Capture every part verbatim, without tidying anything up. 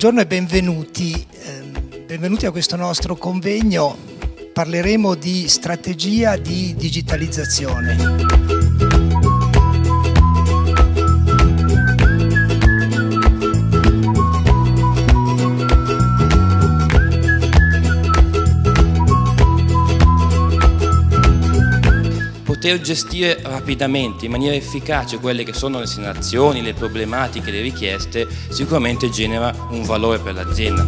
Buongiorno e benvenuti, benvenuti a questo nostro convegno. Parleremo di strategia di digitalizzazione. Poter gestire rapidamente, in maniera efficace, quelle che sono le segnalazioni, le problematiche, le richieste, sicuramente genera un valore per l'azienda.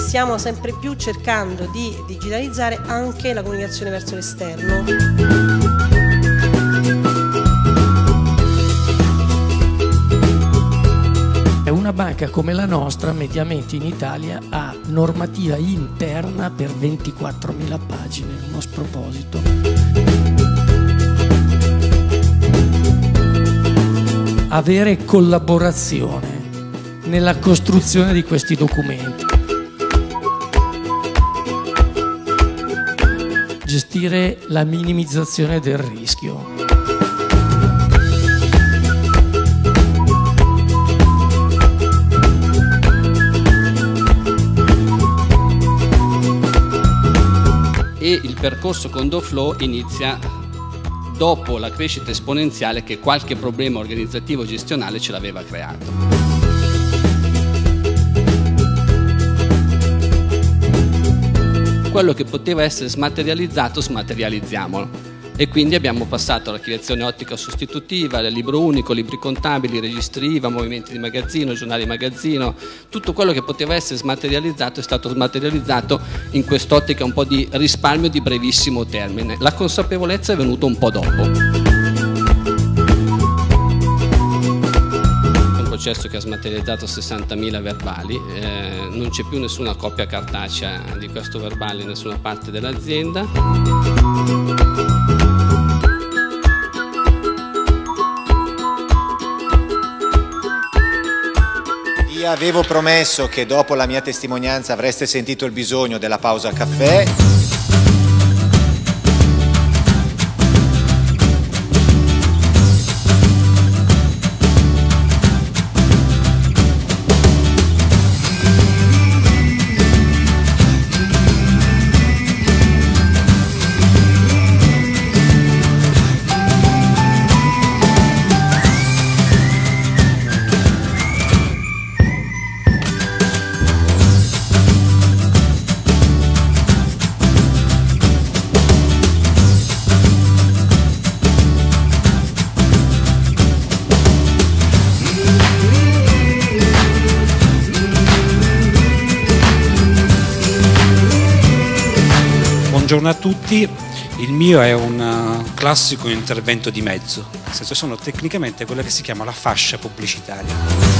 Stiamo sempre più cercando di digitalizzare anche la comunicazione verso l'esterno. Una banca come la nostra mediamente in Italia ha normativa interna per ventiquattromila pagine, uno sproposito. Avere collaborazione nella costruzione di questi documenti. Gestire la minimizzazione del rischio. E il percorso con DocFlow inizia dopo la crescita esponenziale che qualche problema organizzativo gestionale ce l'aveva creato. Quello che poteva essere smaterializzato, smaterializziamolo. E quindi abbiamo passato all'archiviazione ottica sostitutiva, al libro unico, libri contabili, registri I V A, movimenti di magazzino, giornali di magazzino, tutto quello che poteva essere smaterializzato è stato smaterializzato in quest'ottica un po' di risparmio di brevissimo termine. La consapevolezza è venuta un po' dopo. Processo che ha smaterializzato sessantamila verbali, eh, non c'è più nessuna copia cartacea di questo verbale in nessuna parte dell'azienda. Vi avevo promesso che dopo la mia testimonianza avreste sentito il bisogno della pausa caffè. Buongiorno a tutti, il mio è un classico intervento di mezzo, nel senso sono tecnicamente quella che si chiama la fascia pubblicitaria.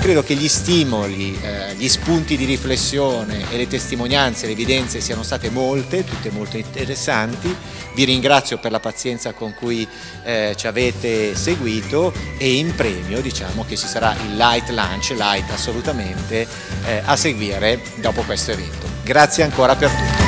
Credo che gli stimoli, eh, gli spunti di riflessione e le testimonianze, le evidenze siano state molte, tutte molto interessanti. Vi ringrazio per la pazienza con cui eh, ci avete seguito e in premio diciamo che ci sarà il light lunch, light assolutamente, eh, a seguire dopo questo evento. Grazie ancora per tutto.